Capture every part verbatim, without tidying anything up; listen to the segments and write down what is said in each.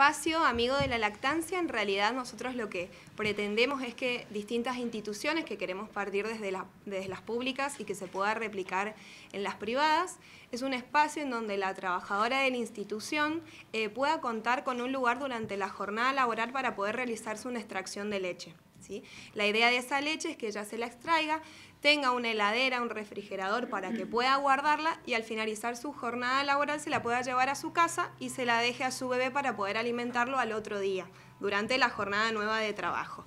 espacio Amigo de la Lactancia, en realidad nosotros lo que pretendemos es que distintas instituciones que queremos partir desde, la, desde las públicas y que se pueda replicar en las privadas, es un espacio en donde la trabajadora de la institución eh, pueda contar con un lugar durante la jornada laboral para poder realizarse una extracción de leche, ¿sí? La idea de esa leche es que ella se la extraiga, tenga una heladera, un refrigerador para que pueda guardarla y al finalizar su jornada laboral se la pueda llevar a su casa y se la deje a su bebé para poder alimentarlo al otro día, durante la jornada nueva de trabajo.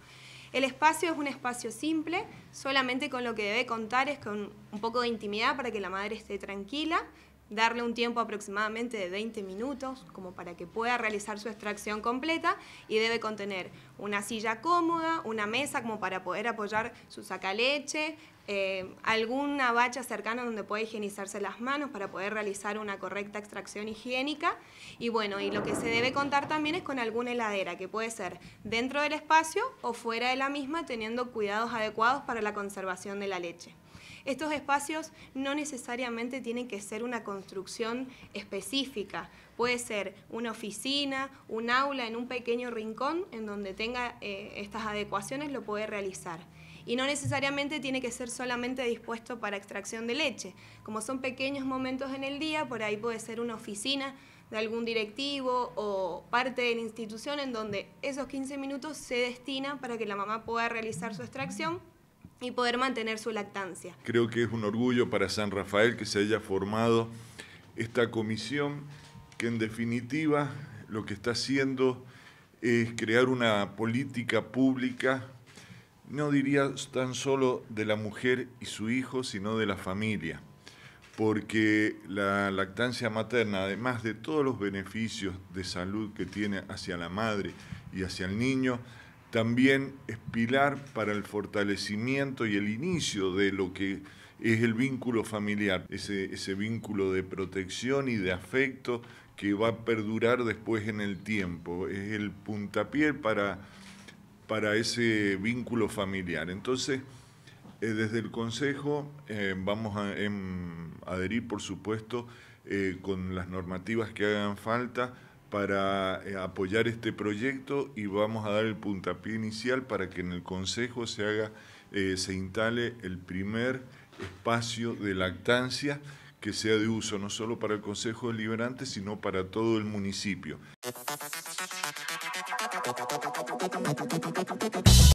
El espacio es un espacio simple, solamente con lo que debe contar es con un poco de intimidad para que la madre esté tranquila, darle un tiempo aproximadamente de veinte minutos como para que pueda realizar su extracción completa y debe contener una silla cómoda, una mesa como para poder apoyar su sacaleche, eh, alguna bacha cercana donde pueda higienizarse las manos para poder realizar una correcta extracción higiénica y bueno, y lo que se debe contar también es con alguna heladera que puede ser dentro del espacio o fuera de la misma teniendo cuidados adecuados para la conservación de la leche. Estos espacios no necesariamente tienen que ser una construcción específica, puede ser una oficina, un aula en un pequeño rincón en donde tenga eh, estas adecuaciones lo puede realizar. Y no necesariamente tiene que ser solamente dispuesto para extracción de leche. Como son pequeños momentos en el día, por ahí puede ser una oficina de algún directivo o parte de la institución en donde esos quince minutos se destinan para que la mamá pueda realizar su extracción y poder mantener su lactancia. Creo que es un orgullo para San Rafael que se haya formado esta comisión que en definitiva lo que está haciendo es crear una política pública, no diría tan solo de la mujer y su hijo, sino de la familia, porque la lactancia materna, además de todos los beneficios de salud que tiene hacia la madre y hacia el niño, también es pilar para el fortalecimiento y el inicio de lo que es el vínculo familiar, ese, ese vínculo de protección y de afecto que va a perdurar después en el tiempo. Es el puntapié para, para ese vínculo familiar. Entonces, eh, desde el Consejo eh, vamos a em, adherir, por supuesto, eh, con las normativas que hagan falta, para apoyar este proyecto y vamos a dar el puntapié inicial para que en el Consejo se haga, eh, se instale el primer espacio de lactancia que sea de uso no solo para el Consejo Deliberante, sino para todo el municipio.